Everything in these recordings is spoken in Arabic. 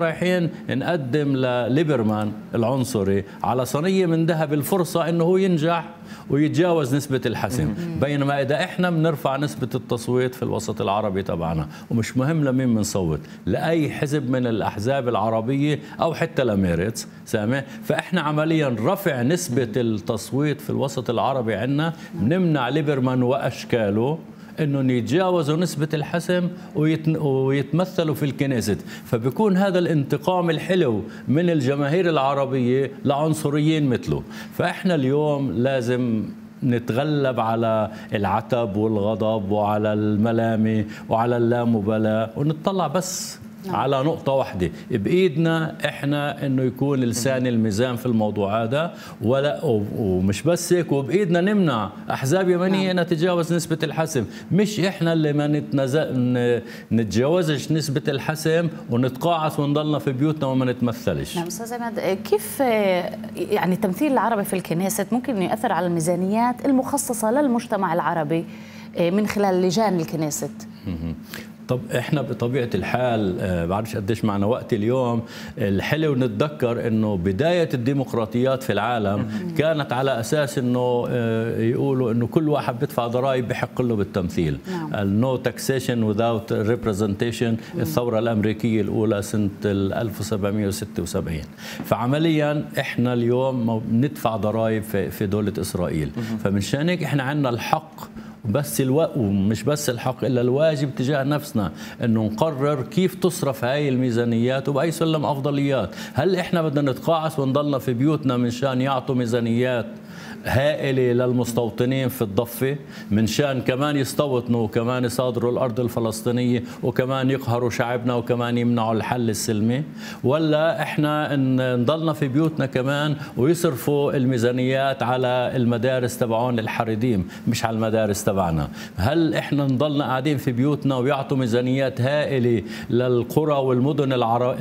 رايحين نقدم لليبرمان العنصري على صينية من ذهب الفرصة انه هو ينجح ويتجاوز نسبة الحسم، بينما اذا احنا بنرفع نسبة التصويت في الوسط العربي تبعنا، ومش مهم لمين بنصوت، لاي حزب من الاحزاب العربية او حتى لميريتس، سامع؟ فاحنا عمليا رفع نسبة التصويت في الوسط العربي عندنا بنمنع ليبرمان واشكاله انهم يتجاوزوا نسبة الحسم ويتمثلوا في الكنيست، فبكون هذا الانتقام الحلو من الجماهير العربية لعنصريين مثله. فاحنا اليوم لازم نتغلب على العتب والغضب وعلى الملامة وعلى اللامبالاة، ونتطلع بس على نقطة واحدة بإيدنا إحنا، إنه يكون لسان الميزان في الموضوع هذا، ولا ومش بس هيك، وبإيدنا نمنع أحزاب يمنية أن تتجاوز نسبة الحسم، مش إحنا اللي ما نتجاوزش نسبة الحسم ونتقاعس ونضلنا في بيوتنا وما نتمثلش. نعم أستاذ عماد، كيف يعني التمثيل العربي في الكنيست ممكن يؤثر على الميزانيات المخصصة للمجتمع العربي من خلال لجان الكنيست؟ طب احنا بطبيعه الحال بعرفش قديش معنا وقت اليوم. الحلو نتذكر انه بدايه الديمقراطيات في العالم كانت على اساس انه يقولوا انه كل واحد بيدفع ضرائب بحق له بالتمثيل. النو تاكسيشن وذاوت ريبريزنتيشن، الثوره الامريكيه الاولى سنه 1776. فعمليا احنا اليوم بندفع ضرائب في دوله اسرائيل، فمنشان هيك احنا عندنا الحق بس ومش بس الحق الا الواجب تجاه نفسنا انه نقرر كيف تصرف هاي الميزانيات وباي سلم افضليات. هل احنا بدنا نتقاعس ونضلنا في بيوتنا منشان يعطوا ميزانيات هائله للمستوطنين في الضفه، منشان كمان يستوطنوا وكمان يصادروا الارض الفلسطينيه وكمان يقهروا شعبنا وكمان يمنعوا الحل السلمي، ولا احنا نضلنا في بيوتنا كمان ويصرفوا الميزانيات على المدارس تبعون الحريديم مش على المدارس تبعنا؟ هل احنا نضلنا قاعدين في بيوتنا ويعطوا ميزانيات هائله للقرى والمدن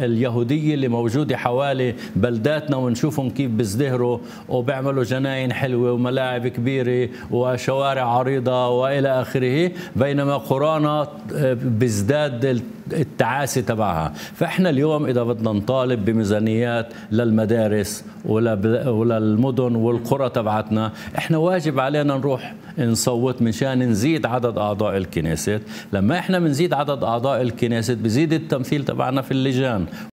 اليهوديه اللي موجوده حوالي بلداتنا ونشوفهم كيف بيزدهروا وبيعملوا جناين حلوه وملاعب كبيرة وشوارع عريضة وإلى آخره، بينما قرانا بيزداد التعاسة تبعها؟ فإحنا اليوم إذا بدنا نطالب بميزانيات للمدارس وللمدن والقرى تبعتنا، إحنا واجب علينا نروح نصوت منشان نزيد عدد أعضاء الكنيست. لما إحنا بنزيد عدد أعضاء الكنيست بزيد التمثيل تبعنا في اللجان.